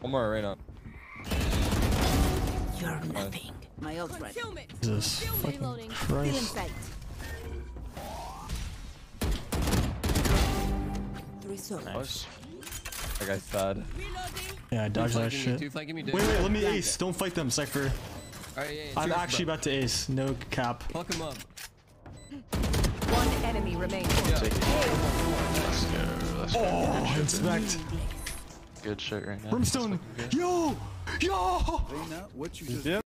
One more arena. You're nothing. My old friend. Jesus fucking Christ. Nice. That guy's bad. Yeah, I dodged that shit. Wait, let me ace. Don't fight them, Cypher. Right, yeah, I'm actually about to ace. No cap. Fuck him up. One enemy remains. Yeah. Let's go. Oh, inspect. Good shit right now. Brimstone. Yo! Yo! What you just